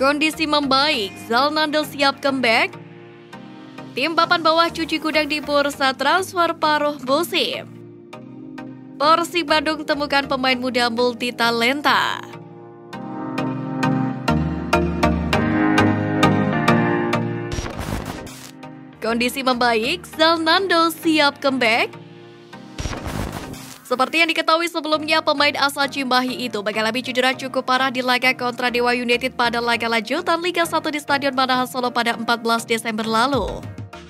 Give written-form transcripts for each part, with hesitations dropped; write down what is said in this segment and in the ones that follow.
Kondisi membaik, Zalnando siap comeback. Tim papan bawah cuci gudang di bursa transfer paruh musim. Persib Bandung temukan pemain muda multitalenta. Kondisi membaik, Zalnando siap comeback. Seperti yang diketahui sebelumnya, pemain asal Cimahi itu mengalami cedera cukup parah di laga kontra Dewa United pada laga lanjutan Liga 1 di Stadion Manahan Solo pada 14 Desember lalu.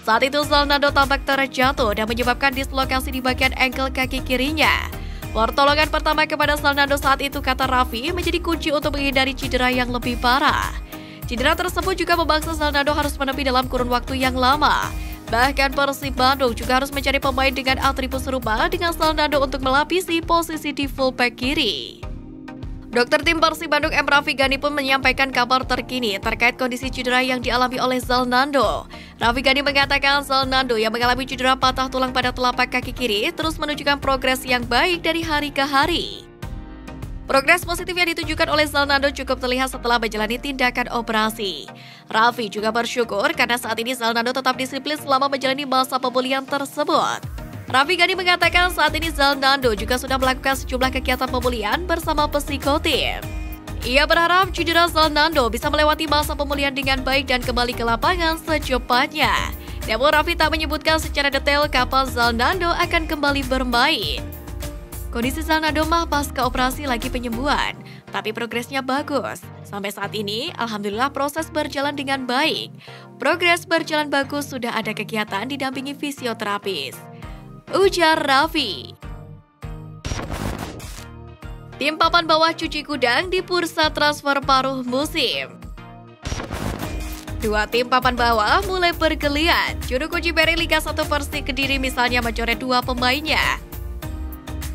Saat itu Zalnando tampak terjatuh dan menyebabkan dislokasi di bagian engkel kaki kirinya. Pertolongan pertama kepada Zalnando saat itu, kata Rafi, menjadi kunci untuk menghindari cedera yang lebih parah. Cedera tersebut juga memaksa Zalnando harus menepi dalam kurun waktu yang lama. Bahkan Persib Bandung juga harus mencari pemain dengan atribut serupa dengan Zalnando untuk melapisi posisi di fullback kiri. Dokter tim Persib Bandung M. Rafi Gani pun menyampaikan kabar terkini terkait kondisi cedera yang dialami oleh Zalnando. Rafi Gani mengatakan Zalnando yang mengalami cedera patah tulang pada telapak kaki kiri terus menunjukkan progres yang baik dari hari ke hari. Progres positif yang ditunjukkan oleh Zalnando cukup terlihat setelah menjalani tindakan operasi. Rafi juga bersyukur karena saat ini Zalnando tetap disiplin selama menjalani masa pemulihan tersebut. Rafi Gani mengatakan saat ini Zalnando juga sudah melakukan sejumlah kegiatan pemulihan bersama psikotim. Ia berharap cedera Zalnando bisa melewati masa pemulihan dengan baik dan kembali ke lapangan secepatnya. Namun Rafi tak menyebutkan secara detail kapan Zalnando akan kembali bermain. Kondisi Zalnando mah pasca operasi lagi penyembuhan, tapi progresnya bagus. Sampai saat ini, alhamdulillah proses berjalan dengan baik. Progres berjalan bagus, sudah ada kegiatan didampingi fisioterapis, ujar Rafi. Tim papan bawah cuci gudang di bursa transfer paruh musim. Dua tim papan bawah mulai bergeliat. Juru kunci BRI Liga 1 Persik Kediri misalnya mencoret dua pemainnya.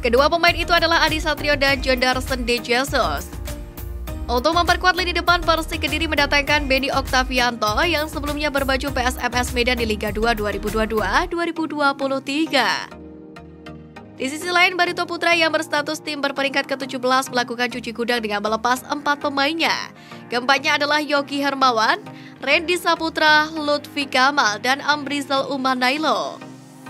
Kedua pemain itu adalah Adi Satrio dan Jondarson De Jesus. Untuk memperkuat lini depan, Persik Kediri mendatangkan Benny Oktavianto yang sebelumnya berbaju PSMS Medan di Liga 2 2022-2023. Di sisi lain, Barito Putra yang berstatus tim berperingkat ke-17 melakukan cuci gudang dengan melepas 4 pemainnya. Keempatnya adalah Yogi Hermawan, Rendy Saputra, Lutfi Kamal, dan Amrizal Umanailo.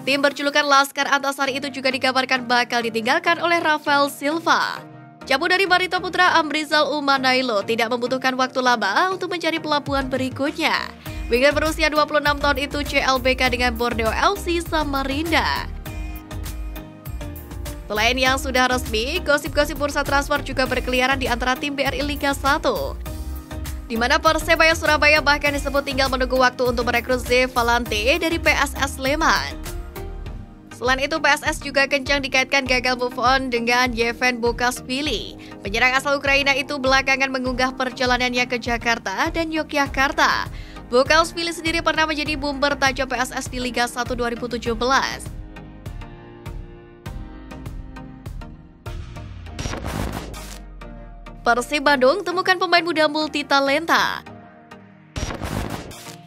Tim berjulukan Laskar Antasari itu juga dikabarkan bakal ditinggalkan oleh Rafael Silva. Cabut dari Barito Putra, Amrizal Umanailo tidak membutuhkan waktu lama untuk mencari pelabuhan berikutnya. Winger berusia 26 tahun itu CLBK dengan Borneo L.C. Samarinda. Selain yang sudah resmi, gosip-gosip bursa transfer juga berkeliaran di antara tim BRI Liga 1. Di mana Persebaya Surabaya bahkan disebut tinggal menunggu waktu untuk merekrut Zevalante dari PSS Sleman. Selain itu, PSS juga kencang dikaitkan gagal move on dengan Yevhen Bokhashvili. Penyerang asal Ukraina itu belakangan mengunggah perjalanannya ke Jakarta dan Yogyakarta. Bokhashvili sendiri pernah menjadi bumper tajam PSS di Liga 1 2017. Persib Bandung temukan pemain muda multitalenta.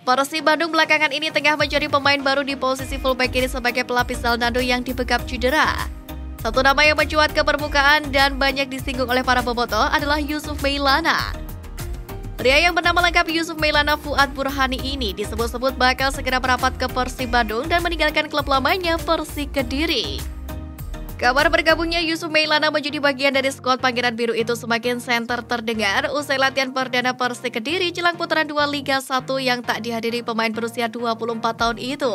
Persib Bandung belakangan ini tengah mencari pemain baru di posisi fullback kiri sebagai pelapis Zalnando yang dibekap cedera. Satu nama yang mencuat ke permukaan dan banyak disinggung oleh para boboto adalah Yusuf Meilana. Pria yang bernama lengkap Yusuf Meilana Fuad Burhani ini disebut-sebut bakal segera merapat ke Persib Bandung dan meninggalkan klub lamanya Persik Kediri. Kabar bergabungnya Yusuf Meilana menjadi bagian dari skuad Pangeran Biru itu semakin senter terdengar usai latihan perdana Persik Kediri jelang putaran 2 Liga 1 yang tak dihadiri pemain berusia 24 tahun itu.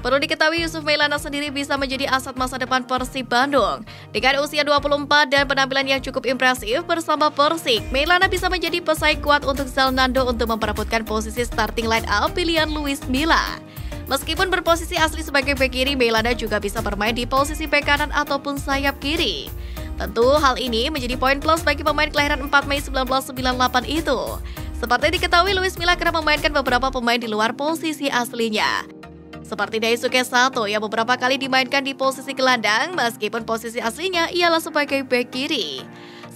Perlu diketahui Yusuf Meilana sendiri bisa menjadi aset masa depan Persib Bandung. Dengan usia 24 dan penampilan yang cukup impresif bersama Persik, Meilana bisa menjadi pesaing kuat untuk Zalnando untuk memperebutkan posisi starting line up pilihan Luis Milla. Meskipun berposisi asli sebagai bek kiri, Meilana juga bisa bermain di posisi bek kanan ataupun sayap kiri. Tentu hal ini menjadi poin plus bagi pemain kelahiran 4 Mei 1998 itu. Seperti diketahui, Luis Milla kerap memainkan beberapa pemain di luar posisi aslinya. Seperti Daisuke Sato yang beberapa kali dimainkan di posisi gelandang, meskipun posisi aslinya ialah sebagai bek kiri.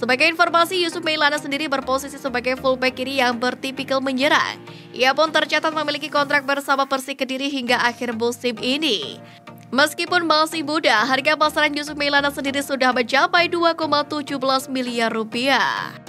Sebagai informasi, Yusuf Meilana sendiri berposisi sebagai fullback kiri yang bertipikal menyerang. Ia pun tercatat memiliki kontrak bersama Persik Kediri hingga akhir musim ini. Meskipun masih muda, harga pasaran Yusuf Meilana sendiri sudah mencapai 2,17 miliar rupiah.